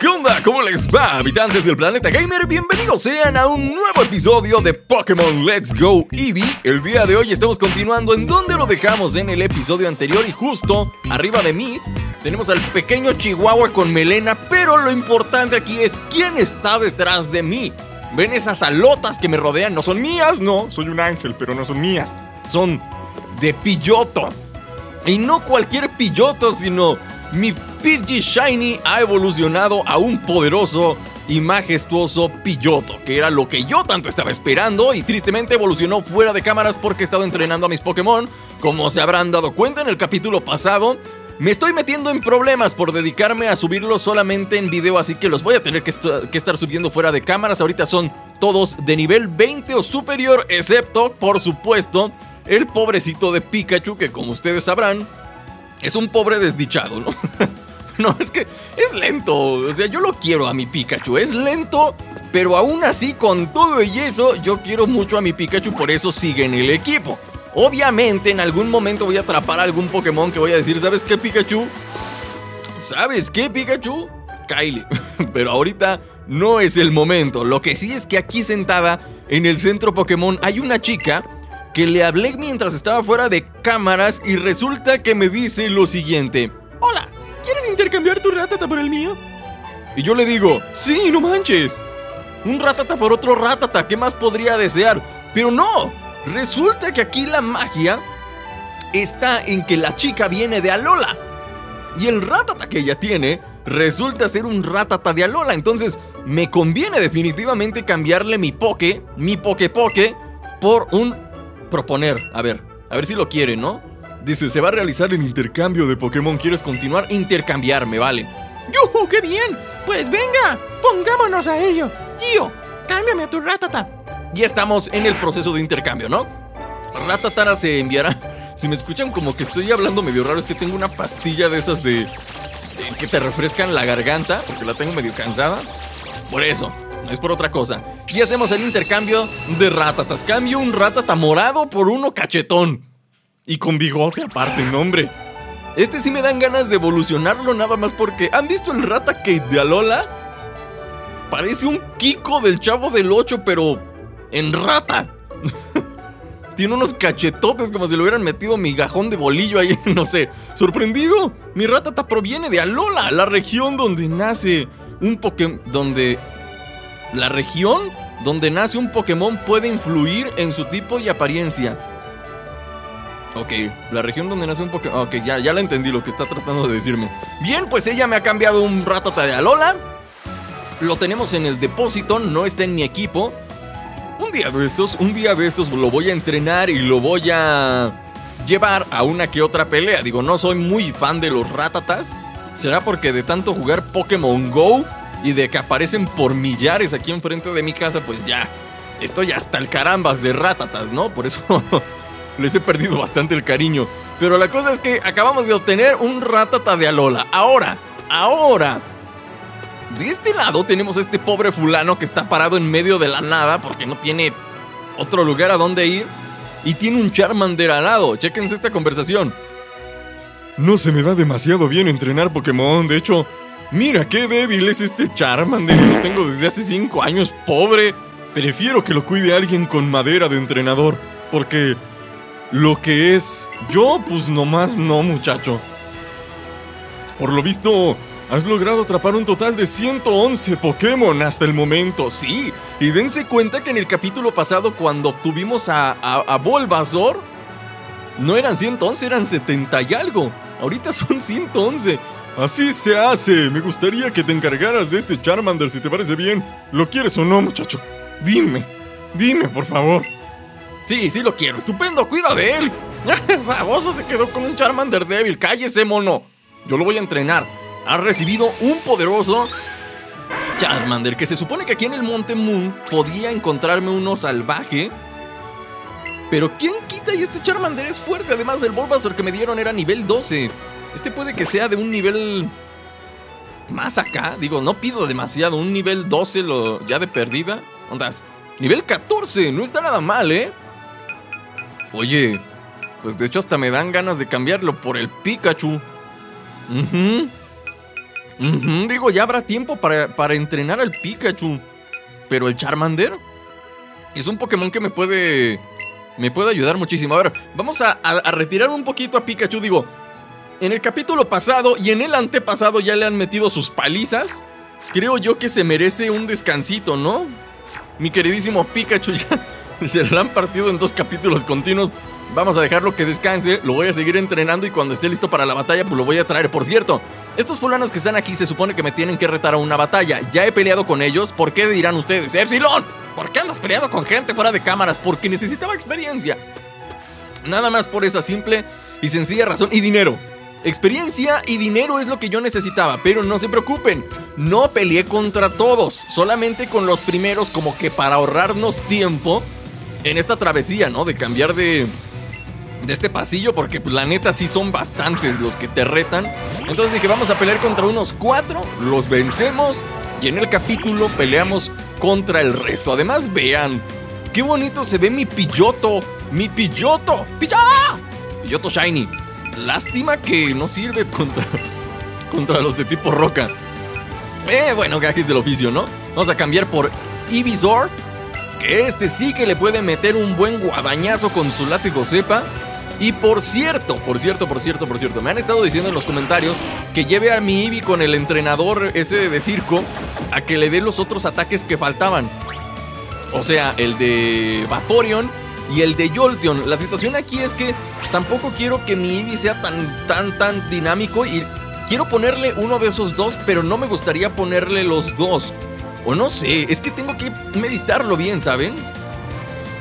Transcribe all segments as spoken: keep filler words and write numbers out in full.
¿Qué onda? ¿Cómo les va, habitantes del planeta gamer? Bienvenidos sean a un nuevo episodio de Pokémon Let's Go Eevee. El día de hoy estamos continuando en donde lo dejamos en el episodio anterior. Y justo arriba de mí tenemos al pequeño chihuahua con melena. Pero lo importante aquí es quién está detrás de mí. ¿Ven esas alotas que me rodean? No son mías, no, soy un ángel, pero no son mías. Son de Pidgeotto. Y no cualquier Pidgeotto, sino mi Pidgey Shiny ha evolucionado a un poderoso y majestuoso Pidgeotto, que era lo que yo tanto estaba esperando. Y tristemente evolucionó fuera de cámaras porque he estado entrenando a mis Pokémon. Como se habrán dado cuenta en el capítulo pasado, me estoy metiendo en problemas por dedicarme a subirlos solamente en video, así que los voy a tener que, est que estar subiendo fuera de cámaras. Ahorita son todos de nivel veinte o superior, excepto, por supuesto, el pobrecito de Pikachu, que como ustedes sabrán, es un pobre desdichado, ¿no? No, es que es lento. O sea, yo lo quiero a mi Pikachu. Es lento, pero aún así, con todo y eso, yo quiero mucho a mi Pikachu. Por eso sigue en el equipo. Obviamente, en algún momento voy a atrapar a algún Pokémon que voy a decir, ¿sabes qué, Pikachu? ¿Sabes qué, Pikachu? Kylie. Pero ahorita no es el momento. Lo que sí es que aquí sentada en el centro Pokémon hay una chica que le hablé mientras estaba fuera de cámaras y resulta que me dice lo siguiente: hola, ¿quieres intercambiar tu Rattata por el mío? Y yo le digo, sí, no manches, un Rattata por otro Rattata, ¿qué más podría desear? Pero no, resulta que aquí la magia está en que la chica viene de Alola y el Rattata que ella tiene resulta ser un Rattata de Alola. Entonces me conviene definitivamente cambiarle mi Poké, mi Poké Poké, por un... proponer, a ver, a ver si lo quiere, ¿no? Dice, se va a realizar el intercambio de Pokémon, ¿quieres continuar? Intercambiarme, vale. ¡Yuhu, qué bien! Pues venga, pongámonos a ello. Tío, cámbiame a tu Rattata. Ya estamos en el proceso de intercambio, ¿no? Rattata se enviará. Si me escuchan como que estoy hablando medio raro, es que tengo una pastilla de esas de... de que te refrescan la garganta, porque la tengo medio cansada. Por eso, no es por otra cosa. Y hacemos el intercambio de Rattatas. Cambio un Rattata morado por uno cachetón y con bigote aparte, nombre. Este sí me dan ganas de evolucionarlo, nada más porque... ¿han visto el Raticate de Alola? Parece un Kiko del Chavo del ocho, pero en rata. Tiene unos cachetotes como si le hubieran metido migajón de bolillo ahí, no sé. Sorprendido, mi Rattata proviene de Alola, la región donde nace un Pokémon... donde... la región donde nace un Pokémon puede influir en su tipo y apariencia. Ok, la región donde nace un Pokémon... ok, ya, ya la entendí lo que está tratando de decirme. Bien, pues ella me ha cambiado un Rattata de Alola. Lo tenemos en el depósito, no está en mi equipo. Un día de estos, un día de estos lo voy a entrenar y lo voy a llevar a una que otra pelea. Digo, no soy muy fan de los Rattatas. ¿Será porque de tanto jugar Pokémon Go y de que aparecen por millares aquí enfrente de mi casa? Pues ya estoy hasta el carambas de Rattatas, ¿no? Por eso les he perdido bastante el cariño. Pero la cosa es que acabamos de obtener un Rattata de Alola. Ahora, ahora, de este lado tenemos a este pobre fulano que está parado en medio de la nada porque no tiene otro lugar a donde ir. Y tiene un Charmander al lado. Chéquense esta conversación. No se me da demasiado bien entrenar Pokémon, de hecho... mira qué débil es este Charmander, lo tengo desde hace cinco años, pobre. Prefiero que lo cuide alguien con madera de entrenador, porque lo que es yo, pues nomás no, muchacho. Por lo visto, has logrado atrapar un total de ciento once Pokémon hasta el momento, sí. Y dense cuenta que en el capítulo pasado, cuando obtuvimos a, a, a Bulbasaur, no eran ciento once, eran setenta y algo. Ahorita son ciento once. Así se hace. Me gustaría que te encargaras de este Charmander, si te parece bien. ¿Lo quieres o no, muchacho? Dime, dime, por favor. Sí, sí lo quiero. Estupendo, cuida de él. Baboso, se quedó con un Charmander débil. Cállese, mono. Yo lo voy a entrenar. Ha recibido un poderoso Charmander, que se supone que aquí en el Monte Moon podía encontrarme uno salvaje. Pero ¿quién quita? Y este Charmander es fuerte. Además, el Bulbasaur que me dieron era nivel doce. Este puede que sea de un nivel más acá. Digo, no pido demasiado. Un nivel doce lo... ya de perdida. ¿Ondas? Nivel catorce. No está nada mal, ¿eh? Oye, pues de hecho hasta me dan ganas de cambiarlo por el Pikachu. Uh-huh. Uh-huh, digo, ya habrá tiempo para, para entrenar al Pikachu. Pero el Charmander es un Pokémon que me puede... Me puede ayudar muchísimo. A ver, vamos a, a, a retirar un poquito a Pikachu. Digo, en el capítulo pasado y en el antepasado ya le han metido sus palizas. Creo yo que se merece un descansito, ¿no? Mi queridísimo Pikachu ya se lo han partido en dos capítulos continuos. Vamos a dejarlo que descanse. Lo voy a seguir entrenando y cuando esté listo para la batalla, pues lo voy a traer. Por cierto, estos fulanos que están aquí se supone que me tienen que retar a una batalla. Ya he peleado con ellos. ¿Por qué dirán ustedes? ¡Epsilon! ¿Por qué andas peleado con gente fuera de cámaras? Porque necesitaba experiencia. Nada más por esa simple y sencilla razón. Y dinero. Experiencia y dinero es lo que yo necesitaba. Pero no se preocupen, no peleé contra todos, solamente con los primeros, como que para ahorrarnos tiempo en esta travesía, ¿no? De cambiar de, de este pasillo, porque pues, la neta sí son bastantes los que te retan. Entonces dije, vamos a pelear contra unos cuatro, los vencemos y en el capítulo peleamos contra el resto. Además, vean qué bonito se ve mi Pidgeotto. Mi Pidgeotto ¡Pidgeotto! Pidgeotto Shiny. Lástima que no sirve contra, contra los de tipo roca. Eh, bueno, gajes del oficio, ¿no? Vamos a cambiar por Ivysaur, que este sí que le puede meter un buen guadañazo con su látigo cepa. Y por cierto, por cierto, por cierto, por cierto, me han estado diciendo en los comentarios que lleve a mi Eevee con el entrenador ese de circo a que le dé los otros ataques que faltaban. O sea, el de Vaporeon y el de Jolteon. La situación aquí es que tampoco quiero que mi Eevee sea tan, tan, tan dinámico. Y quiero ponerle uno de esos dos, pero no me gustaría ponerle los dos. O no sé, es que tengo que meditarlo bien, ¿saben?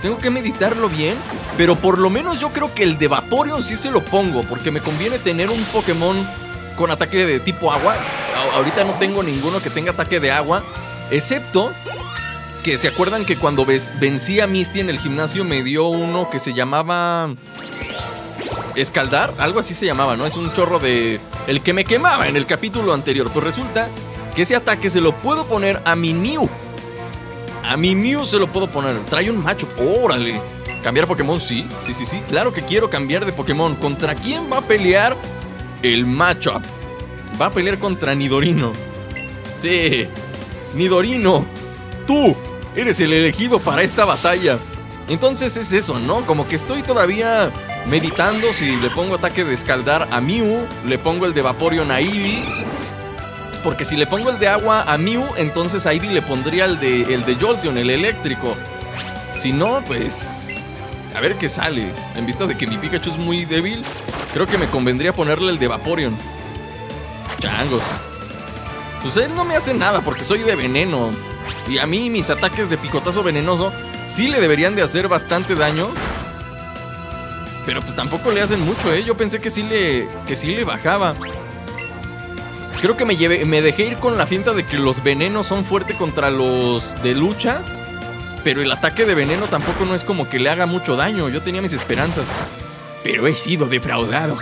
Tengo que meditarlo bien. Pero por lo menos yo creo que el de Vaporeon sí se lo pongo, porque me conviene tener un Pokémon con ataque de tipo agua. Ahorita no tengo ninguno que tenga ataque de agua, excepto... que se acuerdan que cuando vencí a Misty en el gimnasio me dio uno que se llamaba Escaldar, algo así se llamaba, ¿no? Es un chorro de... el que me quemaba en el capítulo anterior. Pues resulta que ese ataque se lo puedo poner a mi Mew. A mi Mew se lo puedo poner. Trae un macho, órale. ¿Cambiar Pokémon? Sí, sí, sí, sí. Claro que quiero cambiar de Pokémon. ¿Contra quién va a pelear el matchup? Va a pelear contra Nidorino. Sí, Nidorino, tú eres el elegido para esta batalla. Entonces es eso, ¿no? Como que estoy todavía meditando si le pongo ataque de escaldar a Mew, le pongo el de Vaporeon a Eevee, porque si le pongo el de agua a Mew, entonces a Eevee le pondría el de, el de Jolteon, el eléctrico. Si no, pues... a ver qué sale. En vista de que mi Pikachu es muy débil, creo que me convendría ponerle el de Vaporeon. Changos. Pues él no me hace nada porque soy de veneno. Y a mí mis ataques de picotazo venenoso sí le deberían de hacer bastante daño, pero pues tampoco le hacen mucho, ¿eh? Yo pensé que sí le, que sí le bajaba. Creo que me, llevé, me dejé ir con la finta de que los venenos son fuertes contra los de lucha, pero el ataque de veneno tampoco no es como que le haga mucho daño. Yo tenía mis esperanzas, pero he sido defraudado.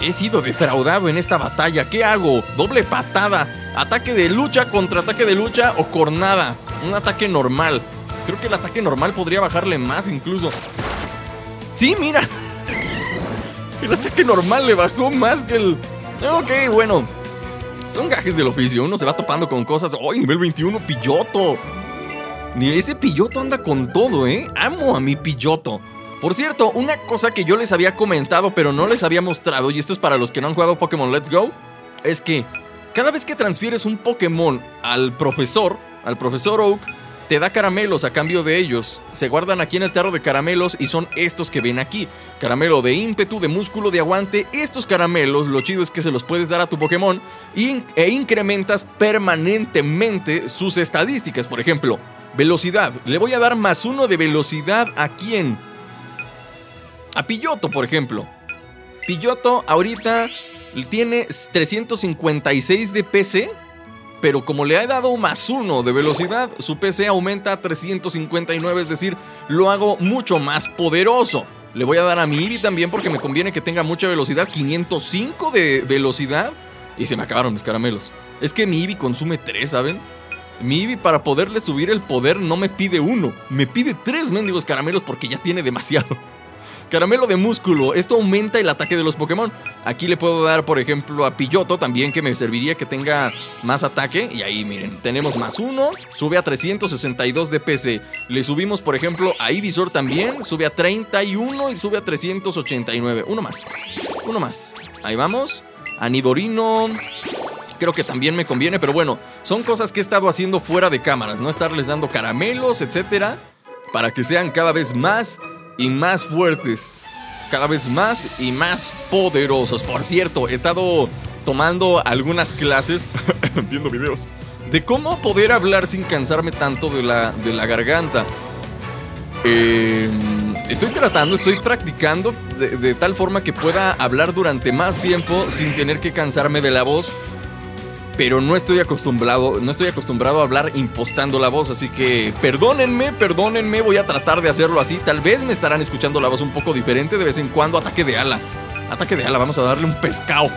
He sido defraudado en esta batalla. ¿Qué hago? Doble patada, ataque de lucha, contraataque de lucha o cornada. Un ataque normal. Creo que el ataque normal podría bajarle más incluso. Sí, mira. El ataque normal le bajó más que el... ok, bueno. Son gajes del oficio. Uno se va topando con cosas. ¡Ay, nivel veintiuno, Pidgeotto! Ni ese Pidgeotto anda con todo, ¿eh? Amo a mi Pidgeotto. Por cierto, una cosa que yo les había comentado pero no les había mostrado, y esto es para los que no han jugado Pokémon Let's Go, es que cada vez que transfieres un Pokémon al profesor, al profesor Oak, te da caramelos a cambio de ellos. Se guardan aquí en el tarro de caramelos y son estos que ven aquí. Caramelo de ímpetu, de músculo, de aguante. Estos caramelos, lo chido es que se los puedes dar a tu Pokémon e, e incrementas permanentemente sus estadísticas. Por ejemplo, velocidad. Le voy a dar más uno de velocidad a quién... a Pidgeotto, por ejemplo. Pidgeotto ahorita tiene trescientos cincuenta y seis de P C, pero como le he dado más uno de velocidad, su P C aumenta a trescientos cincuenta y nueve, es decir, lo hago mucho más poderoso. Le voy a dar a mi Eevee también porque me conviene que tenga mucha velocidad, quinientos cinco de velocidad. Y se me acabaron mis caramelos. Es que mi Eevee consume tres, ¿saben? Mi Eevee, para poderle subir el poder, no me pide uno, me pide tres mendigos caramelos porque ya tiene demasiado. Caramelo de músculo. Esto aumenta el ataque de los Pokémon. Aquí le puedo dar, por ejemplo, a Pidgeotto también, que me serviría que tenga más ataque. Y ahí, miren, tenemos más uno. Sube a trescientos sesenta y dos de P C. Le subimos, por ejemplo, a Ivysaur también. Sube a treinta y uno y sube a trescientos ochenta y nueve. Uno más. Uno más. Ahí vamos. A Nidorino... creo que también me conviene, pero bueno, son cosas que he estado haciendo fuera de cámaras, ¿no? Estarles dando caramelos, etcétera, para que sean cada vez más y más fuertes, cada vez más y más poderosos. Por cierto, he estado tomando algunas clases, viendo videos, de cómo poder hablar sin cansarme tanto de la, de la garganta. Eh, estoy tratando, estoy practicando de, de tal forma que pueda hablar durante más tiempo sin tener que cansarme de la voz. Pero no estoy acostumbrado, no estoy acostumbrado a hablar impostando la voz, así que perdónenme, perdónenme, voy a tratar de hacerlo así. Tal vez me estarán escuchando la voz un poco diferente de vez en cuando. Ataque de ala, ataque de ala, vamos a darle un pescado.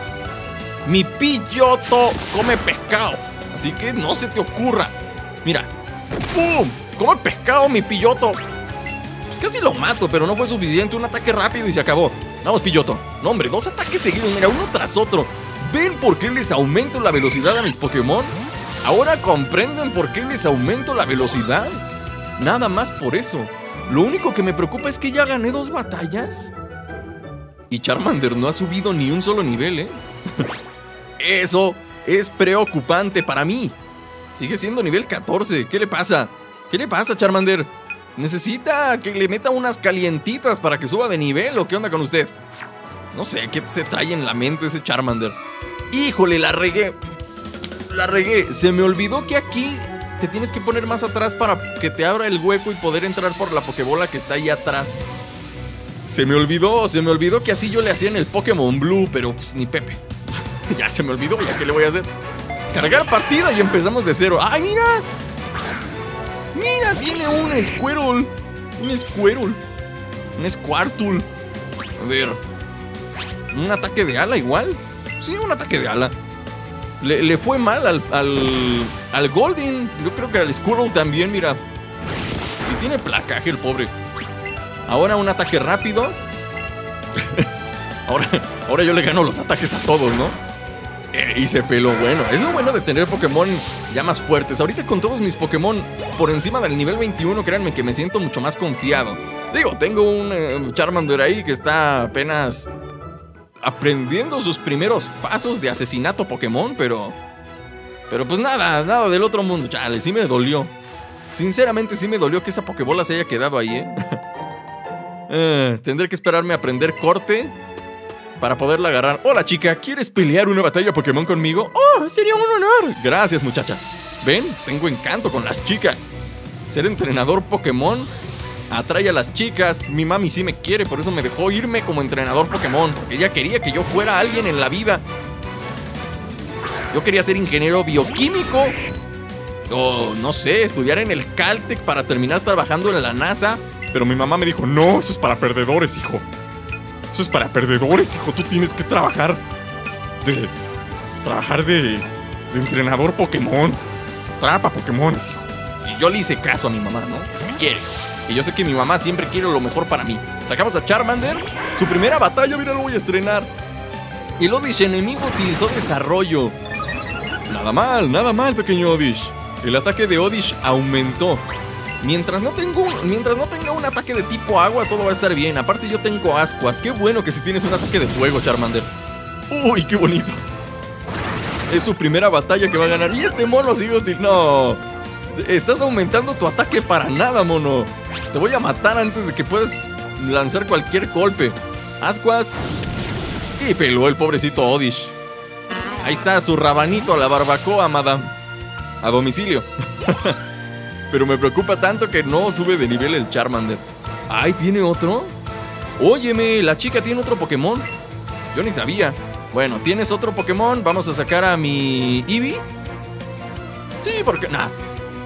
Mi Pidgeotto come pescado, así que no se te ocurra. Mira, ¡pum! Come pescado mi Pidgeotto. Pues casi lo mato, pero no fue suficiente, un ataque rápido y se acabó. Vamos Pidgeotto, no hombre, dos ataques seguidos, mira, uno tras otro. ¿Ven por qué les aumento la velocidad a mis Pokémon? ¿Ahora comprenden por qué les aumento la velocidad? Nada más por eso. Lo único que me preocupa es que ya gané dos batallas. Y Charmander no ha subido ni un solo nivel, ¿eh? Eso es preocupante para mí. Sigue siendo nivel catorce. ¿Qué le pasa? ¿Qué le pasa, Charmander? ¿Necesita que le meta unas calientitas para que suba de nivel o qué onda con usted? No sé, ¿qué se trae en la mente ese Charmander? ¡Híjole, la regué! La regué. Se me olvidó que aquí te tienes que poner más atrás para que te abra el hueco y poder entrar por la Pokébola que está ahí atrás. Se me olvidó, se me olvidó que así yo le hacía en el Pokémon Blue, pero pues ni Pepe. Ya se me olvidó, ¿ya qué le voy a hacer? Cargar partida y empezamos de cero. ¡Ay, mira! ¡Mira, tiene un Squirtle! Un Squirtle. Un Squirtle. A ver... ¿un ataque de ala igual? Sí, un ataque de ala. Le, le fue mal al, al, al Golden. Yo creo que al Squirtle también, mira. Y tiene placaje el pobre. Ahora un ataque rápido. ahora, ahora yo le gano los ataques a todos, ¿no? Eh, y se peló. Bueno, es lo bueno de tener Pokémon ya más fuertes. Ahorita con todos mis Pokémon por encima del nivel veintiuno, créanme que me siento mucho más confiado. Digo, tengo un eh, Charmander ahí que está apenas... aprendiendo sus primeros pasos de asesinato Pokémon, pero... pero pues nada, nada del otro mundo. Chale, sí me dolió. Sinceramente sí me dolió que esa Pokébola se haya quedado ahí, ¿eh? eh tendré que esperarme a aprender corte para poderla agarrar. Hola chica, ¿quieres pelear una batalla Pokémon conmigo? ¡Oh, sería un honor! Gracias muchacha. Ven, tengo encanto con las chicas. Ser entrenador Pokémon atrae a las chicas. Mi mami sí me quiere, por eso me dejó irme como entrenador Pokémon, porque ella quería que yo fuera alguien en la vida. Yo quería ser ingeniero bioquímico o, no sé, estudiar en el Caltech para terminar trabajando en la NASA. Pero mi mamá me dijo, no, eso es para perdedores, hijo. Eso es para perdedores, hijo. Tú tienes que trabajar de... trabajar de... de entrenador Pokémon. Atrapa Pokémones, hijo. Y yo le hice caso a mi mamá, ¿no? Me quiere. Y yo sé que mi mamá siempre quiere lo mejor para mí. Sacamos a Charmander. Su primera batalla, mira, lo voy a estrenar. El Odish enemigo utilizó desarrollo. Nada mal, nada mal, pequeño Odish. El ataque de Odish aumentó. Mientras no, tengo, mientras no tenga un ataque de tipo agua, todo va a estar bien. Aparte yo tengo ascuas. Qué bueno que si tienes un ataque de fuego, Charmander. Uy, qué bonito. Es su primera batalla que va a ganar. Y este mono sigue útil. No... estás aumentando tu ataque para nada, mono. Te voy a matar antes de que puedas lanzar cualquier golpe. Ascuas. Y peló el pobrecito Odish. Ahí está su rabanito a la barbacoa, madame. A domicilio. Pero me preocupa tanto que no sube de nivel el Charmander. Ay, ¿tiene otro? Óyeme, la chica tiene otro Pokémon. Yo ni sabía. Bueno, ¿tienes otro Pokémon? Vamos a sacar a mi Eevee. Sí, porque... nah.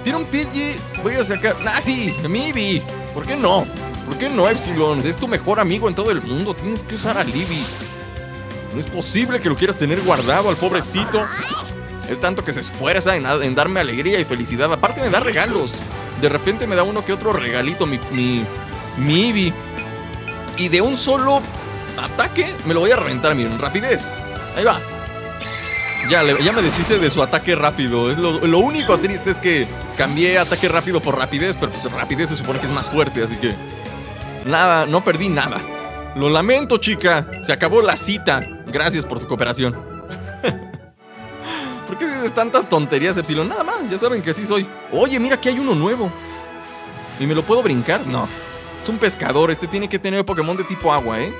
Tiene un Pidgey, voy a sacar... ¡Ah, sí! ¡Mi Eevee! ¿Por qué no? ¿Por qué no, Epsilon? Es tu mejor amigo en todo el mundo. Tienes que usar al Eevee. No es posible que lo quieras tener guardado al pobrecito. Es tanto que se esfuerza en, en darme alegría y felicidad. Aparte me da regalos. De repente me da uno que otro regalito, mi, mi, mi Eevee. y de un solo ataque me lo voy a reventar, miren, rapidez. Ahí va. Ya, ya me deshice de su ataque rápido. Es lo, lo único triste es que cambié ataque rápido por rapidez, pero pues rapidez se supone que es más fuerte, así que nada, no perdí nada. Lo lamento, chica. Se acabó la cita. Gracias por tu cooperación. ¿Por qué dices tantas tonterías, Epsilon? Nada más, ya saben que así soy. Oye, mira, aquí hay uno nuevo. ¿Y me lo puedo brincar? No. Es un pescador. Este tiene que tener Pokémon de tipo agua, ¿eh?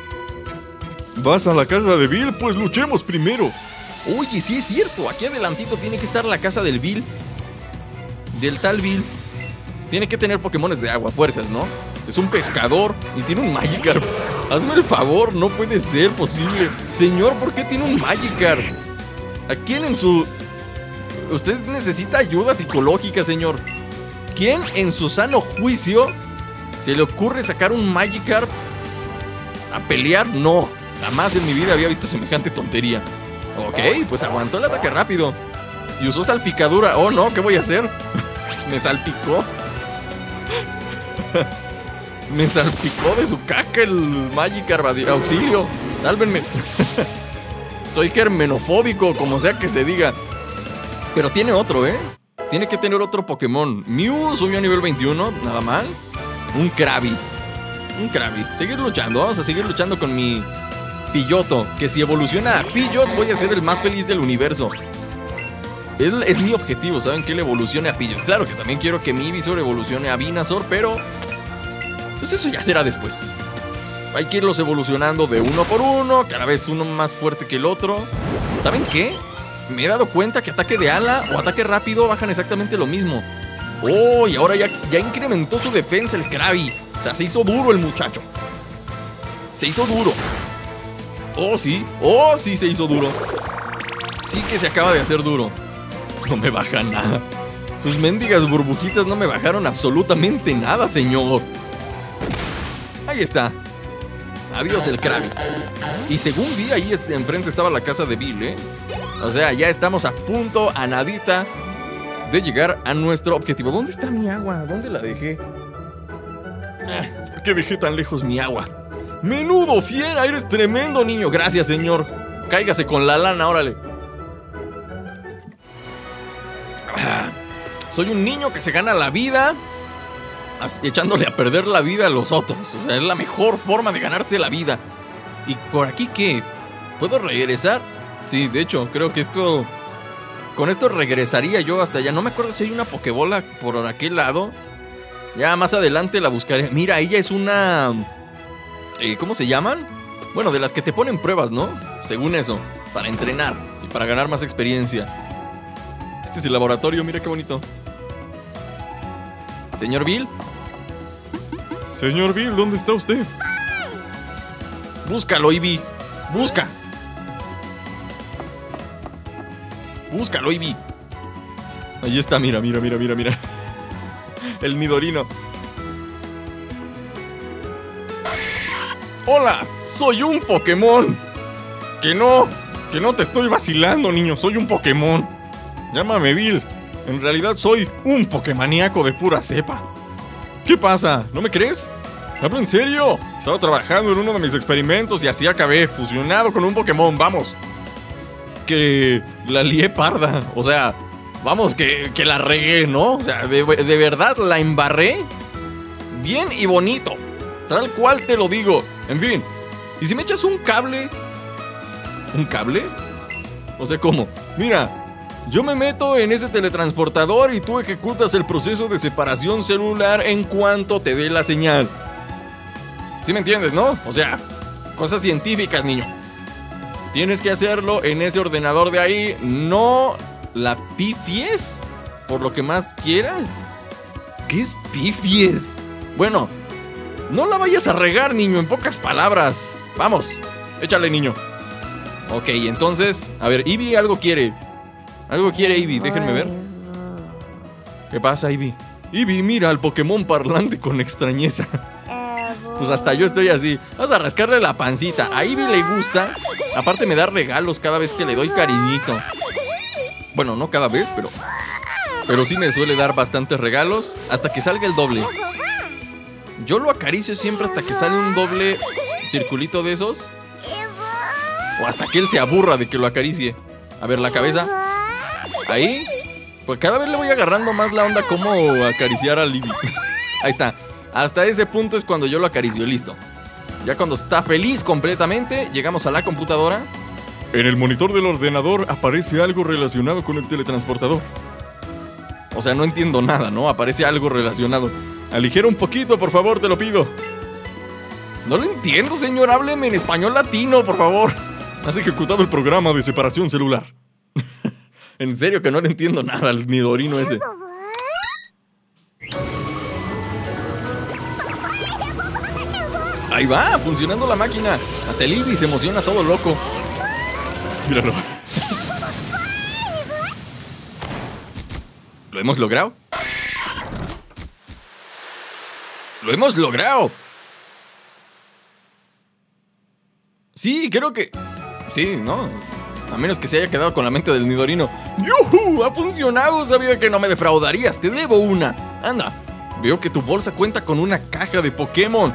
¿Vas a la casa de Bill? Pues luchemos primero. Oye, sí es cierto. Aquí adelantito tiene que estar la casa del Bill. Del tal Bill. Tiene que tener Pokémones de agua, fuerzas, ¿no? Es un pescador y tiene un Magikarp. Hazme el favor, no puede ser posible. Señor, ¿por qué tiene un Magikarp? ¿A quién en su...? Usted necesita ayuda psicológica, señor. ¿Quién en su sano juicio se le ocurre sacar un Magikarp a pelear? No, jamás en mi vida había visto semejante tontería. Ok, pues aguantó el ataque rápido y usó salpicadura. Oh no, ¿qué voy a hacer? Me salpicó. Me salpicó de su caca el Magikarp. Auxilio, sálvenme. Soy germenofóbico, como sea que se diga. Pero tiene otro, ¿eh? Tiene que tener otro Pokémon. Mew subió a nivel veintiuno, nada mal. Un Krabby. Un Krabby. Seguir luchando, vamos a seguir luchando con mi Pidgeotto. Que si evoluciona a Pidgeot, voy a ser el más feliz del universo. Es, es mi objetivo, ¿saben? Que le evolucione a Pidgeot. Claro que también quiero que mi Ivysaur evolucione a Venusaur, pero... pues eso ya será después. Hay que irlos evolucionando de uno por uno. Cada vez uno más fuerte que el otro. ¿Saben qué? Me he dado cuenta que ataque de ala o ataque rápido bajan exactamente lo mismo. Oh, y ahora ya, ya incrementó su defensa el Krabby. O sea, se hizo duro el muchacho. Se hizo duro. Oh, sí. Oh, sí se hizo duro. Sí que se acaba de hacer duro. No me baja nada. Sus mendigas burbujitas no me bajaron absolutamente nada, señor. Ahí está. Adiós el Krabby. Y según vi, ahí enfrente estaba la casa de Bill, ¿eh? O sea, ya estamos a punto, a nadita, de llegar a nuestro objetivo. ¿Dónde está mi agua? ¿Dónde la dejé? Ah, ¿por qué dejé tan lejos mi agua? ¡Menudo fiera! ¡Eres tremendo, niño! Gracias, señor. Cáigase con la lana, órale. Ah, soy un niño que se gana la vida echándole a perder la vida a los otros. O sea, es la mejor forma de ganarse la vida. ¿Y por aquí qué? ¿Puedo regresar? Sí, de hecho, creo que esto... con esto regresaría yo hasta allá. No me acuerdo si hay una Pokébola por aquel lado. Ya más adelante la buscaré. Mira, ella es una... Eh, ¿cómo se llaman? Bueno, de las que te ponen pruebas, ¿no? Según eso, para entrenar y para ganar más experiencia. Este es el laboratorio, mira qué bonito. Señor Bill. Señor Bill, ¿dónde está usted? Búscalo, Eevee. Busca. Búscalo, Eevee. Ahí está, mira, mira, mira, mira, mira. El Nidorino. Hola, soy un Pokémon. Que no, que no te estoy vacilando, niño. Soy un Pokémon. Llámame Bill. En realidad soy un Pokémaníaco de pura cepa. ¿Qué pasa? ¿No me crees? Hablo en serio. Estaba trabajando en uno de mis experimentos y así acabé, fusionado con un Pokémon. Vamos. Que la lié parda. O sea, vamos, que, que la regué, ¿no? O sea, de, de verdad la embarré. Bien y bonito. Tal cual te lo digo. En fin. ¿Y si me echas un cable? ¿Un cable? No sé cómo. Mira, yo me meto en ese teletransportador y tú ejecutas el proceso de separación celular en cuanto te dé la señal. ¿Sí me entiendes, no? O sea, cosas científicas, niño. Tienes que hacerlo en ese ordenador de ahí. No la pifies por lo que más quieras. ¿Qué es pifies? Bueno, no la vayas a regar, niño, en pocas palabras. Vamos, échale, niño. Ok, entonces, a ver, Eevee algo quiere. Algo quiere Eevee, déjenme ver. ¿Qué pasa, Eevee? Eevee mira al Pokémon parlante con extrañeza. Pues hasta yo estoy así. Vamos a rascarle la pancita. A Eevee le gusta. Aparte me da regalos cada vez que le doy cariñito. Bueno, no cada vez, pero... pero sí me suele dar bastantes regalos. Hasta que salga el doble. Yo lo acaricio siempre hasta que sale un doble circulito de esos. O hasta que él se aburra de que lo acaricie. A ver, la cabeza. Ahí. Pues cada vez le voy agarrando más la onda cómo acariciar al Eevee. Ahí está. Hasta ese punto es cuando yo lo acaricio y listo. Ya cuando está feliz completamente, llegamos a la computadora. En el monitor del ordenador aparece algo relacionado con el teletransportador. O sea, no entiendo nada, ¿no? Aparece algo relacionado. Aligera un poquito, por favor, te lo pido. No lo entiendo, señor. Hábleme en español latino, por favor. Has ejecutado el programa de separación celular. En serio que no le entiendo nada al Nidorino ese. Ahí va, funcionando la máquina. Hasta el Eevee se emociona todo loco. Míralo. ¿Lo hemos logrado? ¡Lo hemos logrado! Sí, creo que... Sí, ¿no? A menos que se haya quedado con la mente del Nidorino. ¡Yuhu! ¡Ha funcionado! Sabía que no me defraudarías. Te debo una. Anda. Veo que tu bolsa cuenta con una caja de Pokémon.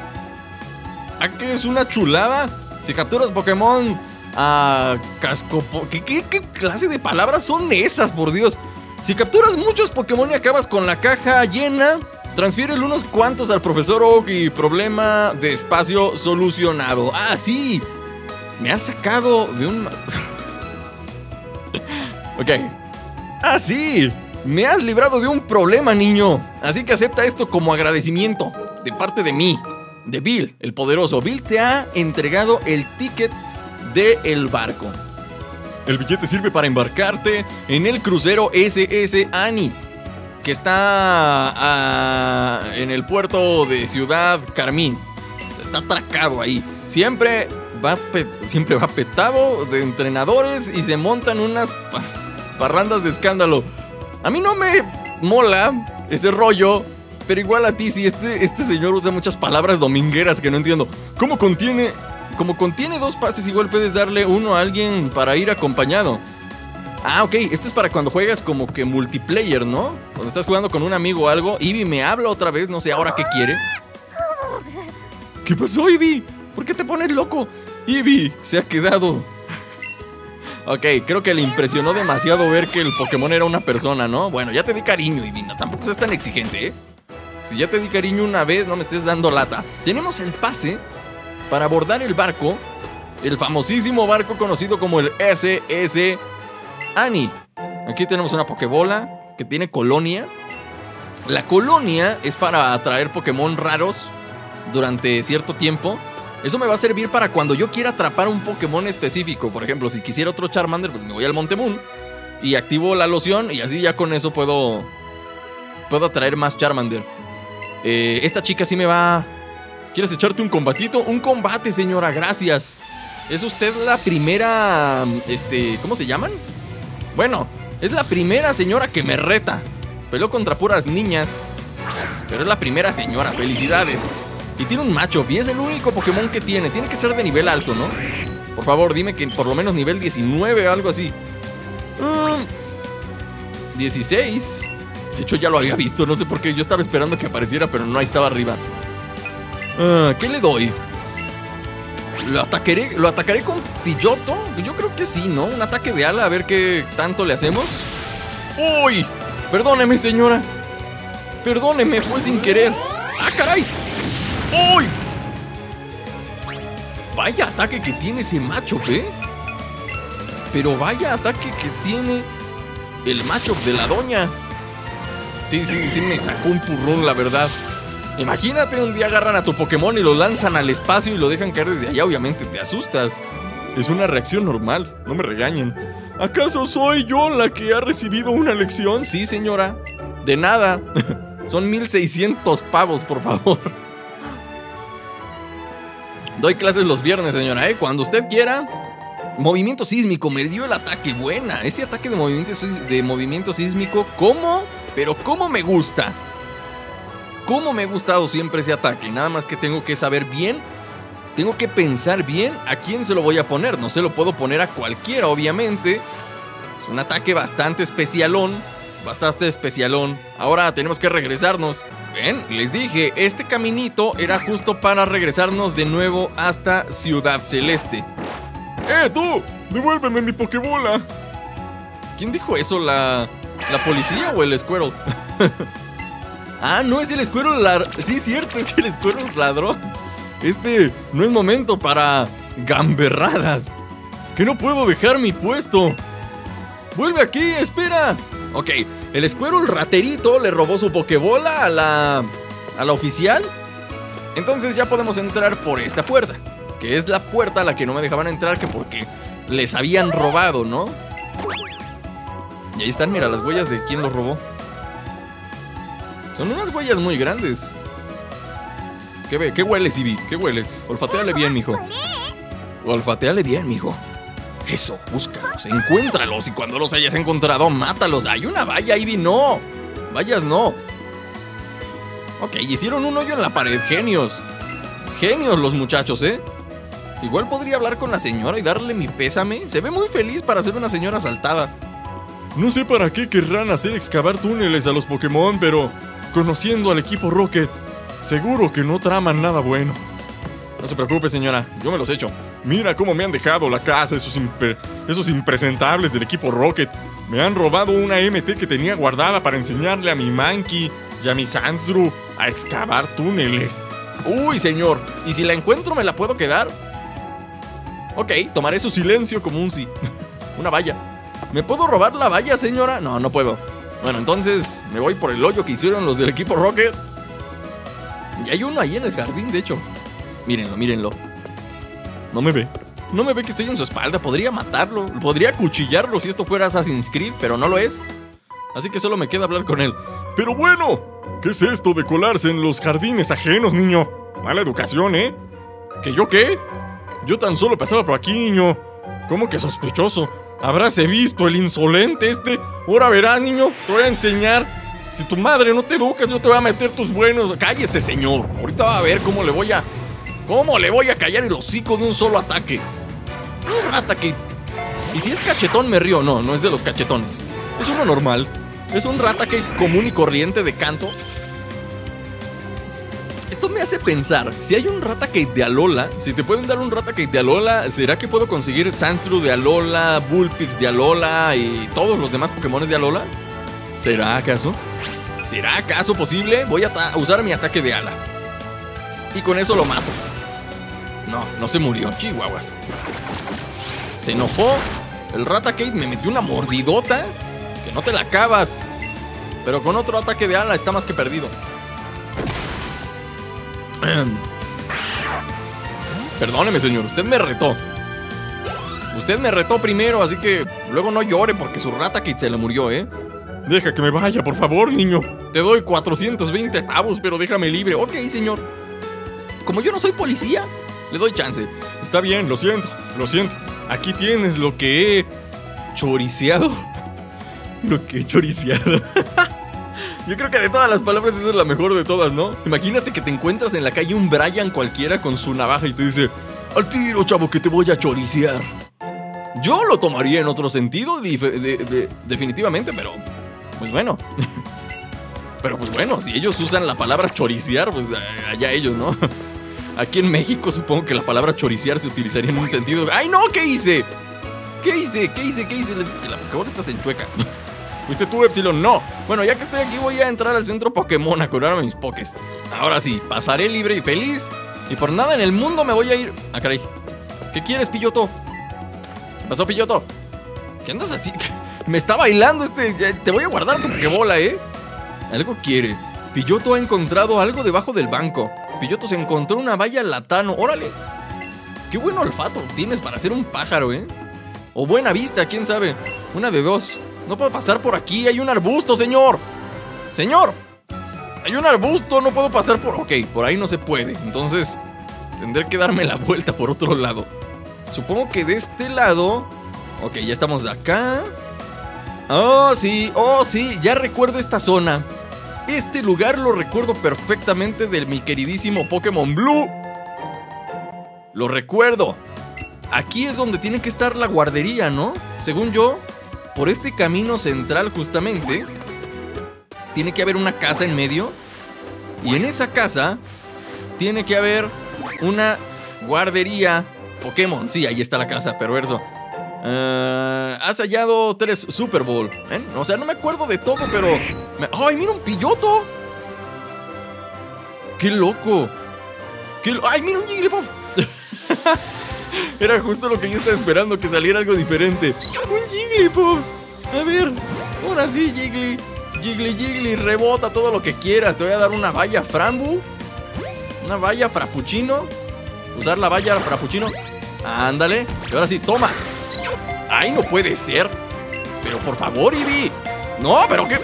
¿Ah, qué es una chulada? Si capturas Pokémon... Ah... Casco... ¿Qué, qué, qué clase de palabras son esas, por Dios? Si capturas muchos Pokémon y acabas con la caja llena... Transfieren unos cuantos al profesor Oak y problema de espacio solucionado. ¡Ah, sí! Me ha sacado de un... Ok. ¡Ah, sí! Me has librado de un problema, niño. Así que acepta esto como agradecimiento. De parte de mí. De Bill, el poderoso. Bill te ha entregado el ticket del barco. El billete sirve para embarcarte en el crucero ese ese Annie. Que está uh, en el puerto de Ciudad Carmín. Está atracado ahí. Siempre va, siempre va petado de entrenadores y se montan unas pa parrandas de escándalo. A mí no me mola ese rollo, pero igual a ti sí. Este, este señor usa muchas palabras domingueras que no entiendo. ¿Cómo contiene, como contiene dos pases, igual puedes darle uno a alguien para ir acompañado? Ah, ok, esto es para cuando juegas como que multiplayer, ¿no? Cuando estás jugando con un amigo o algo. Eevee me habla otra vez, no sé ahora qué quiere. ¿Qué pasó, Eevee? ¿Por qué te pones loco? Eevee se ha quedado. Ok, creo que le impresionó demasiado ver que el Pokémon era una persona, ¿no? Bueno, ya te di cariño, Eevee, no, tampoco seas tan exigente, ¿eh? Si ya te di cariño una vez, no me estés dando lata. Tenemos el pase para abordar el barco. El famosísimo barco conocido como el ese ese Annie. Aquí tenemos una Pokébola que tiene colonia. La colonia es para atraer Pokémon raros durante cierto tiempo. Eso me va a servir para cuando yo quiera atrapar un Pokémon específico. Por ejemplo, si quisiera otro Charmander, pues me voy al Monte Moon y activo la loción, y así ya con eso puedo Puedo atraer más Charmander. eh, Esta chica sí me va... ¿Quieres echarte un combatito? Un combate, señora, gracias. Es usted la primera... Este... ¿Cómo se llaman? Bueno, es la primera señora que me reta. Peló contra puras niñas, pero es la primera señora, felicidades. Y tiene un macho, y es el único Pokémon que tiene. Tiene que ser de nivel alto, ¿no? Por favor, dime que por lo menos nivel diecinueve o algo así. mm, dieciséis. De hecho ya lo había visto, no sé por qué. Yo estaba esperando que apareciera, pero no, ahí estaba arriba. uh, ¿Qué le doy? ¿Lo atacaré, ¿Lo atacaré con Pidgeotto? Yo creo que sí, ¿no? Un ataque de ala, a ver qué tanto le hacemos. ¡Uy! Perdóneme, señora. Perdóneme, fue sin querer. ¡Ah, caray! ¡Uy! Vaya ataque que tiene ese macho, ¿eh? Pero vaya ataque que tiene el macho de la doña. Sí, sí, sí me sacó un purrón, la verdad. Imagínate, un día agarran a tu Pokémon y lo lanzan al espacio y lo dejan caer desde allá. Obviamente te asustas. Es una reacción normal, no me regañen. ¿Acaso soy yo la que ha recibido una lección? Sí, señora. De nada. Son mil seiscientos pavos, por favor. Doy clases los viernes, señora, ¿eh? Cuando usted quiera. Movimiento sísmico, me dio el ataque. Buena, ese ataque de movimiento, de movimiento sísmico. ¿Cómo? Pero ¿cómo me gusta? Cómo me ha gustado siempre ese ataque. Nada más que tengo que saber bien, tengo que pensar bien a quién se lo voy a poner. No se lo puedo poner a cualquiera, obviamente. Es un ataque bastante especialón. Bastante especialón. Ahora tenemos que regresarnos. Ven, les dije, este caminito era justo para regresarnos de nuevo hasta Ciudad Celeste. ¡Eh, tú! ¡Devuélveme mi Pokébola! ¿Quién dijo eso? ¿La, la policía o el Squirtle? Ah, no, es el Squirtle ladrón. Sí, cierto, es el Squirtle ladrón. Este no es momento para gamberradas. ¡Que no puedo dejar mi puesto! ¡Vuelve aquí! ¡Espera! Ok, el Squirtle raterito le robó su Pokébola a la... a la oficial. Entonces ya podemos entrar por esta puerta, que es la puerta a la que no me dejaban entrar, que porque les habían robado, ¿no? Y ahí están, mira, las huellas de quién los robó. Son unas huellas muy grandes. ¿Qué, ve? ¿Qué hueles, Eevee? ¿Qué hueles? Olfateale bien, mijo. Olfateale bien, mijo. Eso, búscalos, encuéntralos. Y cuando los hayas encontrado, mátalos. Hay una valla, Eevee, no. Vallas no. Ok, hicieron un hoyo en la pared, genios. Genios los muchachos, ¿eh? Igual podría hablar con la señora y darle mi pésame. Se ve muy feliz para ser una señora asaltada. No sé para qué querrán hacer excavar túneles a los Pokémon, pero conociendo al equipo Rocket, seguro que no traman nada bueno. No se preocupe, señora, yo me los echo. Mira cómo me han dejado la casa esos, impre esos impresentables del equipo Rocket. Me han robado una M T que tenía guardada para enseñarle a mi Mankey y a mi Sandshrew a excavar túneles. Uy, señor, ¿y si la encuentro me la puedo quedar? Ok, tomaré su silencio como un sí. Una valla. ¿Me puedo robar la valla, señora? No, no puedo. Bueno, entonces me voy por el hoyo que hicieron los del equipo Rocket. Y hay uno ahí en el jardín, de hecho. Mírenlo, mírenlo. No me ve. No me ve que estoy en su espalda. Podría matarlo. Podría acuchillarlo si esto fuera Assassin's Creed, pero no lo es. Así que solo me queda hablar con él. Pero bueno, ¿qué es esto de colarse en los jardines ajenos, niño? Mala educación, ¿eh? ¿Que yo qué? Yo tan solo pasaba por aquí, niño. ¿Cómo que sospechoso? Habráse visto el insolente este. Ahora verás, niño. Te voy a enseñar. Si tu madre no te educa, yo te voy a meter tus buenos. Cállese, señor. Ahorita va a ver cómo le voy a... ¿Cómo le voy a callar el hocico de un solo ataque? Raticate. Y si es cachetón me río. No, no es de los cachetones. Es uno normal. Es un Raticate común y corriente de canto. Esto me hace pensar. Si hay un Raticate de Alola, si te pueden dar un Raticate de Alola, ¿será que puedo conseguir Sandshrew de Alola, Bullpix de Alola y todos los demás Pokémones de Alola? ¿Será acaso? ¿Será acaso posible? Voy a usar mi ataque de ala. Y con eso lo mato. No, no se murió, chihuahuas. Se enojó. El Raticate me metió una mordidota que no te la acabas. Pero con otro ataque de ala está más que perdido. Perdóneme, señor, usted me retó. Usted me retó primero, así que luego no llore porque su Raticate se le murió, ¿eh? Deja que me vaya, por favor, niño. Te doy cuatrocientos veinte pavos, pero déjame libre. Ok, señor. Como yo no soy policía, le doy chance. Está bien, lo siento, lo siento. Aquí tienes lo que he choriceado. Lo que he choriceado. Yo creo que de todas las palabras esa es la mejor de todas, ¿no? Imagínate que te encuentras en la calle un Brian cualquiera con su navaja y te dice: al tiro, chavo, que te voy a choricear. Yo lo tomaría en otro sentido, de, de, de, definitivamente, pero pues bueno. Pero pues bueno, si ellos usan la palabra choricear, pues allá ellos, ¿no? Aquí en México supongo que la palabra choricear se utilizaría en un sentido... ¡Ay, no! ¿Qué hice? ¿Qué hice? ¿Qué hice? ¿Qué hice? Les... La Pokébola está enchueca. ¿Fuiste tú, Epsilon? No. Bueno, ya que estoy aquí voy a entrar al centro Pokémon a curarme mis Pokés. Ahora sí, pasaré libre y feliz. Y por nada en el mundo me voy a ir... ¡Ah, caray! ¿Qué quieres, Pidgeotto? ¿Qué pasó, Pidgeotto? ¿Qué andas así? Me está bailando este... Te voy a guardar tu Pokébola, ¿eh? Algo quiere. Pidgeotto ha encontrado algo debajo del banco. Pidgeotto se encontró una valla latano. ¡Órale! ¡Qué buen olfato tienes para ser un pájaro, eh! O buena vista, quién sabe. Una de dos. No puedo pasar por aquí. Hay un arbusto, señor. ¡Señor! Hay un arbusto. No puedo pasar por... Ok, por ahí no se puede. Entonces, tendré que darme la vuelta por otro lado. Supongo que de este lado... Ok, ya estamos acá. Oh, sí. Oh, sí. Ya recuerdo esta zona. Este lugar lo recuerdo perfectamente de mi queridísimo Pokémon Blue. Lo recuerdo. Aquí es donde tiene que estar la guardería, ¿no? Según yo, por este camino central justamente, tiene que haber una casa en medio. Y en esa casa tiene que haber una guardería Pokémon. Sí, ahí está la casa, perverso. Uh, has hallado tres Super Bowl. ¿Eh? O sea, no me acuerdo de todo, pero... Me... ¡Ay, mira un Pidgeotto! ¡Qué loco! ¡Qué lo... ¡Ay, mira un Jigglypuff! Era justo lo que yo estaba esperando, que saliera algo diferente. ¡Un Jigglypuff! A ver, ahora sí, Jiggly. Jiggly, Jiggly, rebota todo lo que quieras. Te voy a dar una valla Frambu. Una valla Frappuccino. Usar la valla Frappuccino. Ándale. Y ahora sí, toma. ¡Ay, no puede ser! Pero por favor, Eevee. No, pero qué...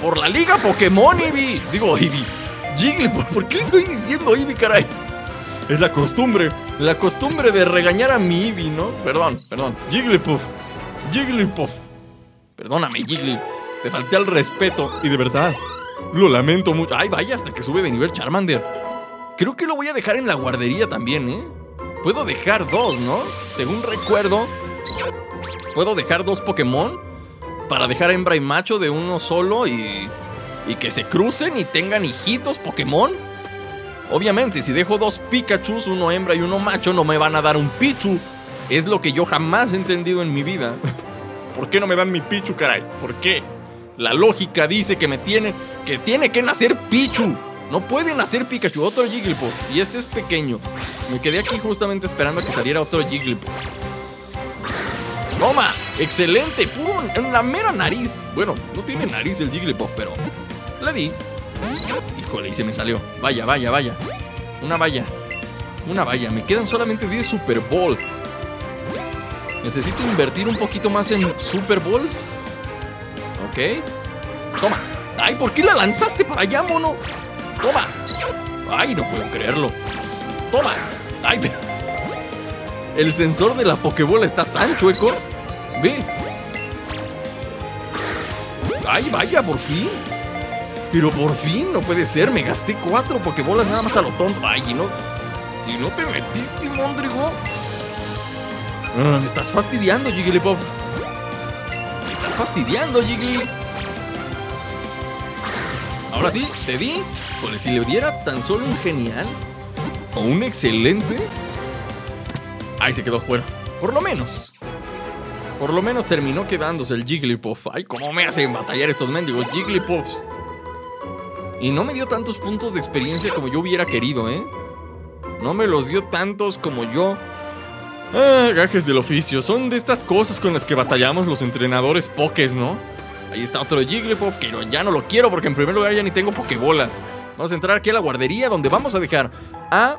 Por la liga Pokémon, Eevee. Digo, Eevee. Jigglypuff, ¿por qué le estoy diciendo Eevee, caray? Es la costumbre. La costumbre de regañar a mi Eevee, ¿no? Perdón, perdón. Jigglypuff. Jigglypuff. Perdóname, Jiggly. Te falté al respeto. Y de verdad, lo lamento mucho. Ay, vaya, hasta que sube de nivel Charmander. Creo que lo voy a dejar en la guardería también, ¿eh? Puedo dejar dos, ¿no? Según recuerdo, puedo dejar dos Pokémon para dejar hembra y macho de uno solo y, y que se crucen y tengan hijitos Pokémon. Obviamente, si dejo dos Pikachu, uno hembra y uno macho, no me van a dar un Pichu. Es lo que yo jamás he entendido en mi vida. ¿Por qué no me dan mi Pichu, caray? ¿Por qué? La lógica dice que me tiene, que tiene que nacer Pichu. No pueden hacer Pikachu, otro Jigglypuff. Y este es pequeño. Me quedé aquí justamente esperando a que saliera otro Jigglypuff. ¡Toma! ¡Excelente! ¡Puro en la mera nariz! Bueno, no tiene nariz el Jigglypuff, pero... le di. Híjole, y se me salió. Vaya, vaya, vaya. Una valla. Una valla. Me quedan solamente diez Super Bowl. Necesito invertir un poquito más en Super Bowls. Ok. ¡Toma! ¡Ay! ¿Por qué la lanzaste para allá, mono? ¡Toma! ¡Ay, no puedo creerlo! ¡Toma! ¡Ay! El sensor de la Pokébola está tan chueco. ¡Ve! ¡Ay, vaya! ¡Por fin! ¡Pero por fin! ¡No puede ser! ¡Me gasté cuatro Pokébolas nada más a lo tonto! ¡Ay, y no! ¡Y no te metiste, Mondrigo! No, ¡me estás fastidiando, Jigglypuff! ¡Me estás fastidiando, Jiggly! Ahora sí, te di. Pues si le diera tan solo un genial o un excelente. Ahí se quedó fuera. Por lo menos. Por lo menos terminó quedándose el Jigglypuff. Ay, cómo me hacen batallar estos mendigos Jigglypuffs. Y no me dio tantos puntos de experiencia como yo hubiera querido, ¿eh? No me los dio tantos como yo. Ah, gajes del oficio. Son de estas cosas con las que batallamos los entrenadores pokés, ¿no? Ahí está otro Jigglypuff, que no, ya no lo quiero porque en primer lugar ya ni tengo Pokébolas. Vamos a entrar aquí a la guardería donde vamos a dejar a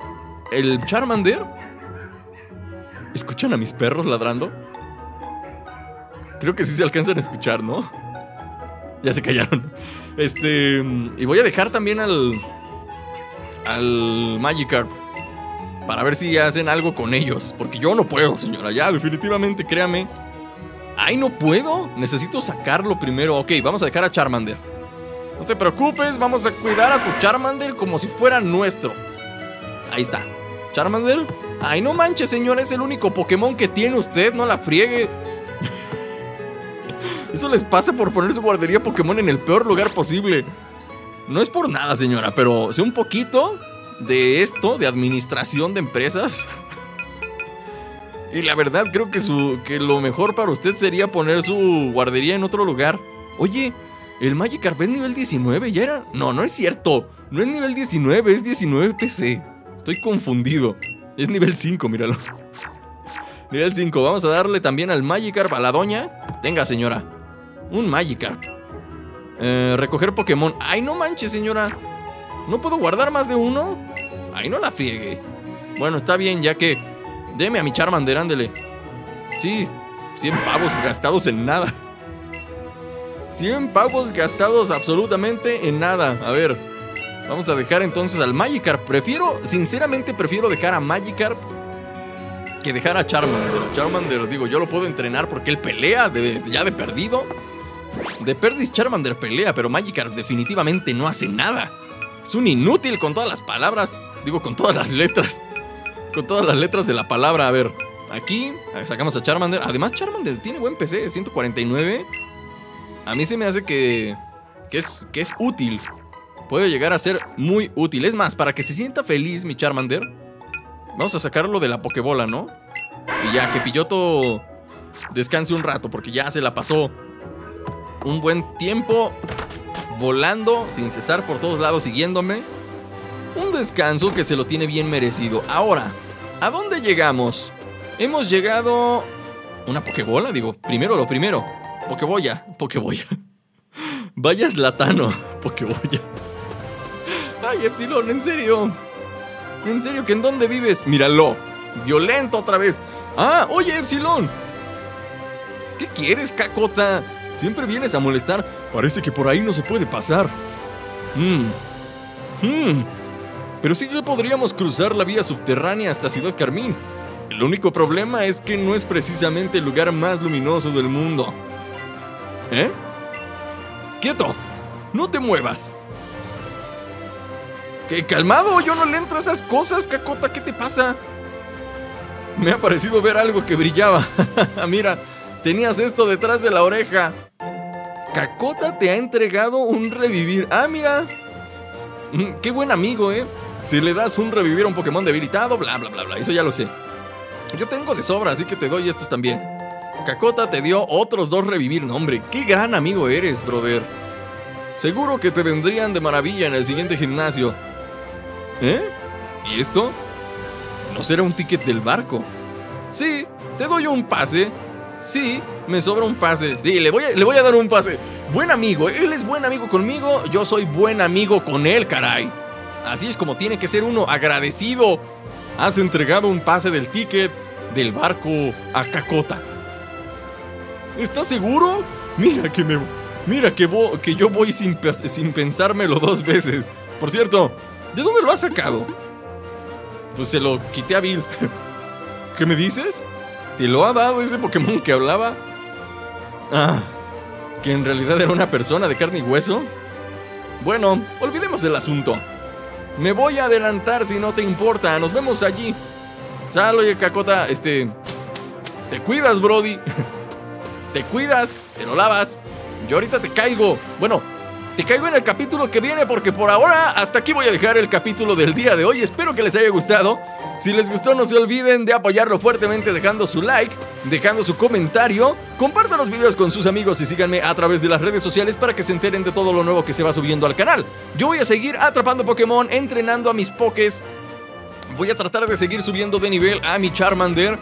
el Charmander. ¿Escuchan a mis perros ladrando? Creo que sí se alcanzan a escuchar, ¿no? Ya se callaron. Este... Y voy a dejar también al... al Magikarp. Para ver si hacen algo con ellos. Porque yo no puedo, señora. Ya, definitivamente, créame. ¡Ay, no puedo! Necesito sacarlo primero. Ok, vamos a dejar a Charmander. No te preocupes, vamos a cuidar a tu Charmander como si fuera nuestro. Ahí está. Charmander. ¡Ay, no manches, señor! Es el único Pokémon que tiene usted. No la friegue. Eso les pasa por poner su guardería Pokémon en el peor lugar posible. No es por nada, señora, pero sé un poquito de esto, de administración de empresas. Y la verdad creo que, su, que lo mejor para usted sería poner su guardería en otro lugar. Oye, el Magikarp es nivel diecinueve, ¿ya era? No, no es cierto. No es nivel diecinueve, es diecinueve P C. Estoy confundido. Es nivel cinco, míralo. Nivel cinco, vamos a darle también al Magikarp, a la doña. Tenga, señora. Un Magikarp. Eh, recoger Pokémon. ¡Ay, no manches, señora! ¿No puedo guardar más de uno? ¡Ay, no la friegue! Bueno, está bien, ya que... Deme a mi Charmander, ándele. Sí, cien pavos gastados en nada. cien pavos gastados absolutamente en nada. A ver, vamos a dejar entonces al Magikarp. Prefiero, sinceramente prefiero dejar a Magikarp que dejar a Charmander. Charmander, digo, yo lo puedo entrenar porque él pelea de, ya de perdido. De perdis Charmander pelea, pero Magikarp definitivamente no hace nada. Es un inútil con todas las palabras. Digo, con todas las letras. Con todas las letras de la palabra, a ver. Aquí sacamos a Charmander. Además, Charmander tiene buen P C, ciento cuarenta y nueve. A mí se me hace que, que, es, que es útil. puede llegar a ser muy útil. Es más, para que se sienta feliz mi Charmander, vamos a sacarlo de la Pokébola, ¿no? Y ya que Pidgeotto descanse un rato, porque ya se la pasó un buen tiempo volando sin cesar por todos lados, siguiéndome. Un descanso que se lo tiene bien merecido. Ahora, ¿a dónde llegamos? Hemos llegado... ¿Una Pokébola? Digo, primero lo primero. Pokéboya, Pokéboya. Vaya es latano, Pokéboya. Ay, Epsilon, en serio. En serio, ¿que en dónde vives? Míralo, violento otra vez. Ah, oye, Epsilon. ¿Qué quieres, Kakota? Siempre vienes a molestar. Parece que por ahí no se puede pasar. Mmm. Mmm. Pero sí que podríamos cruzar la vía subterránea hasta Ciudad Carmín. El único problema es que no es precisamente el lugar más luminoso del mundo. ¿Eh? ¡Quieto! ¡No te muevas! ¡Qué calmado! Yo no le entro a esas cosas, Kakota. ¿Qué te pasa? Me ha parecido ver algo que brillaba. Mira, tenías esto detrás de la oreja. Kakota te ha entregado un revivir. ¡Ah, mira! ¡Qué buen amigo, eh! Si le das un revivir a un Pokémon debilitado, bla, bla, bla, bla. Eso ya lo sé. Yo tengo de sobra, así que te doy estos también. Kakota te dio otros dos revivir. No, hombre, qué gran amigo eres, brother. Seguro que te vendrían de maravilla en el siguiente gimnasio. ¿Eh? ¿Y esto? ¿No será un ticket del barco? Sí, te doy un pase. Sí, me sobra un pase. Sí, le voy a, le voy a dar un pase. Buen amigo, él es buen amigo conmigo. Yo soy buen amigo con él, caray. Así es como tiene que ser uno, agradecido. Has entregado un pase del ticket del barco a Kakota. ¿Estás seguro? Mira que me... Mira que, vo, que yo voy sin, sin pensármelo dos veces. Por cierto, ¿de dónde lo has sacado? Pues se lo quité a Bill. ¿Qué me dices? ¿Te lo ha dado ese Pokémon que hablaba? Ah, ¿que en realidad era una persona de carne y hueso? Bueno, olvidemos el asunto. Me voy a adelantar si no te importa. Nos vemos allí. Sal, oye, Kakota, este... Te cuidas, brody. Te cuidas, te lo lavas. Yo ahorita te caigo. Bueno, te caigo en el capítulo que viene, porque por ahora hasta aquí voy a dejar el capítulo del día de hoy. Espero que les haya gustado. Si les gustó, no se olviden de apoyarlo fuertemente dejando su like, dejando su comentario. Compartan los videos con sus amigos y síganme a través de las redes sociales para que se enteren de todo lo nuevo que se va subiendo al canal. Yo voy a seguir atrapando Pokémon, entrenando a mis Pokés. Voy a tratar de seguir subiendo de nivel a mi Charmander.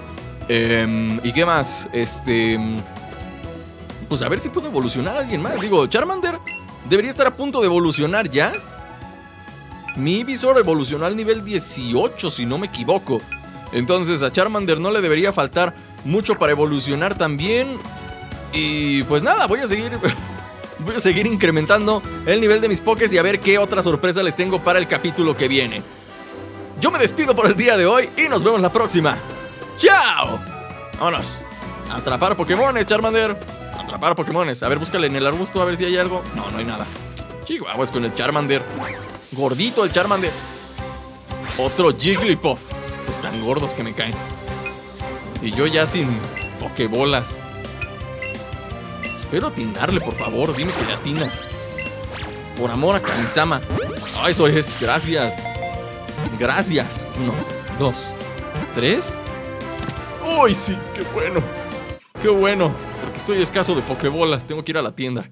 Eh, ¿Y qué más? Este... Pues a ver si puedo evolucionar a alguien más. Digo, Charmander debería estar a punto de evolucionar ya. Mi Eevee evolucionó al nivel dieciocho, si no me equivoco. Entonces a Charmander no le debería faltar mucho para evolucionar también. Y pues nada, voy a seguir voy a seguir incrementando el nivel de mis Pokés y a ver qué otra sorpresa les tengo para el capítulo que viene. Yo me despido por el día de hoy y nos vemos la próxima. ¡Chao! Vámonos. Atrapar Pokémones, Charmander. Atrapar Pokémones. A ver, búscale en el arbusto a ver si hay algo. No, no hay nada. Chihuahua, es con el Charmander. Gordito el Charmander. Otro Jigglypuff. Estos tan gordos que me caen. Y yo ya sin Pokébolas. Espero atinarle, por favor. Dime que le atinas. Por amor a Kamisama. Ah, eso es. Gracias. Gracias. Uno, dos, tres. ¡Uy, sí! ¡Qué bueno! ¡Qué bueno! Porque estoy escaso de Pokébolas. Tengo que ir a la tienda.